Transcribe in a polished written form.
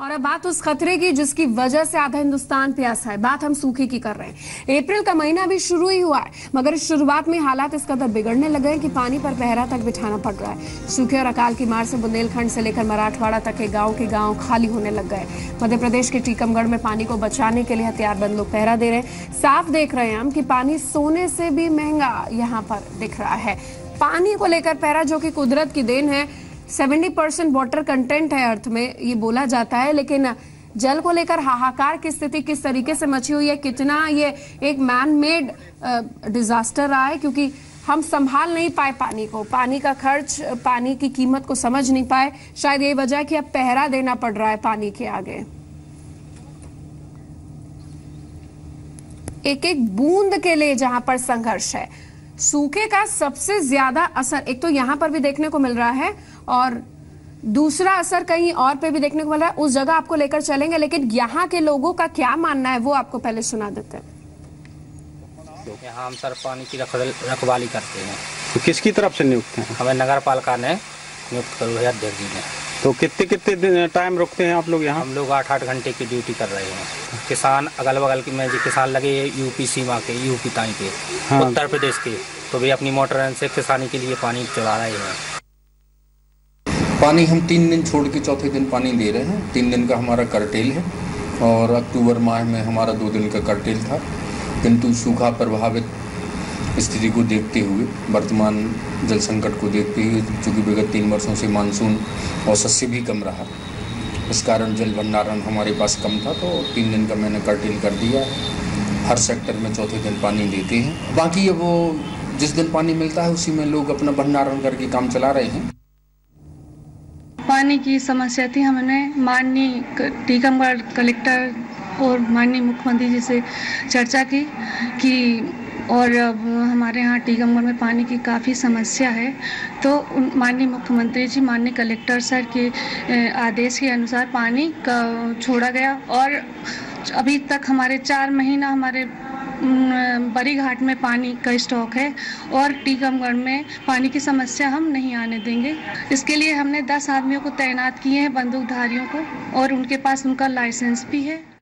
और अब बात उस खतरे की जिसकी वजह से आधा हिंदुस्तान प्यासा है। बात हम सूखे की कर रहे हैं। अप्रैल का महीना भी शुरू ही हुआ है, मगर इस शुरुआत में हालात इस कदर बिगड़ने लगे हैं कि पानी पर पहरा तक बिठाना पड़ रहा है। सूखे और अकाल की मार से बुंदेलखंड से लेकर मराठवाड़ा तक के गांव खाली होने लग गए। मध्य प्रदेश के टीकमगढ़ में पानी को बचाने के लिए हथियारबंद लोग पहरा दे रहे हैं। साफ देख रहे हैं हम कि पानी सोने से भी महंगा यहाँ पर दिख रहा है। पानी को लेकर पहरा, जो कि कुदरत की देन है, 70% वाटर कंटेंट है अर्थ में, ये बोला जाता है, लेकिन जल को लेकर हाहाकार की स्थिति किस तरीके से मची हुई है, कितना ये एक मैन मेड डिजास्टर रहा है, क्योंकि हम संभाल नहीं पाए पानी को, पानी का खर्च, पानी की कीमत को समझ नहीं पाए। शायद यही वजह है कि अब पहरा देना पड़ रहा है पानी के आगे। एक एक बूंद के लिए जहां पर संघर्ष है। सूखे का सबसे ज्यादा असर एक तो यहाँ पर भी देखने को मिल रहा है और दूसरा असर कहीं और पे भी देखने को मिल रहा है। उस जगह आपको लेकर चलेंगे, लेकिन यहाँ के लोगों का क्या मानना है वो आपको पहले सुना देते हैं। यहाँ हम सर पानी की रखवाली करते हैं। तो किसकी तरफ से नियुक्त हैं? हमें नगर पालिका ने नियुक्त करवाया अध्यक्ष जी ने। तो कितने कितने टाइम रुकते हैं आप लोग यहाँ? हम लोग 8-8 घंटे की ड्यूटी कर रहे हैं। किसान अगल बगल के में जो किसान लगे यूपी सीमा के, यूपी ताई के, हाँ। उत्तर प्रदेश के, तो भी अपनी मोटर से किसानी के लिए पानी चला रहे हैं। पानी हम 3 दिन छोड़ के चौथे दिन पानी ले रहे हैं। 3 दिन का हमारा करटेल है और अक्टूबर माह में हमारा 2 दिन का करटेल था, किंतु सूखा प्रभावित स्थिति को देखते हुए, वर्तमान जल संकट को देखते हुए, चूँकि विगत 3 वर्षों से मानसून औसत से भी कम रहा, इस कारण जल भंडारण हमारे पास कम था, तो 3 दिन का मैंने कर्टेल कर दिया। हर सेक्टर में चौथे दिन पानी देते हैं। बाकी अब वो जिस दिन पानी मिलता है उसी में लोग अपना भंडारण करके काम चला रहे हैं। पानी की समस्या थी, हमने माननीय टीकमगढ़ कलेक्टर और माननीय मुख्यमंत्री जी से चर्चा की कि और अब हमारे यहाँ टीकमगढ़ में पानी की काफ़ी समस्या है, तो माननीय मुख्यमंत्री जी, माननीय कलेक्टर सर के आदेश के अनुसार पानी का छोड़ा गया। और अभी तक हमारे 4 महीना हमारे बरीघाट में पानी का स्टॉक है और टीकमगढ़ में पानी की समस्या हम नहीं आने देंगे। इसके लिए हमने 10 आदमियों को तैनात किए हैं, बंदूकधारियों को, और उनके पास उनका लाइसेंस भी है।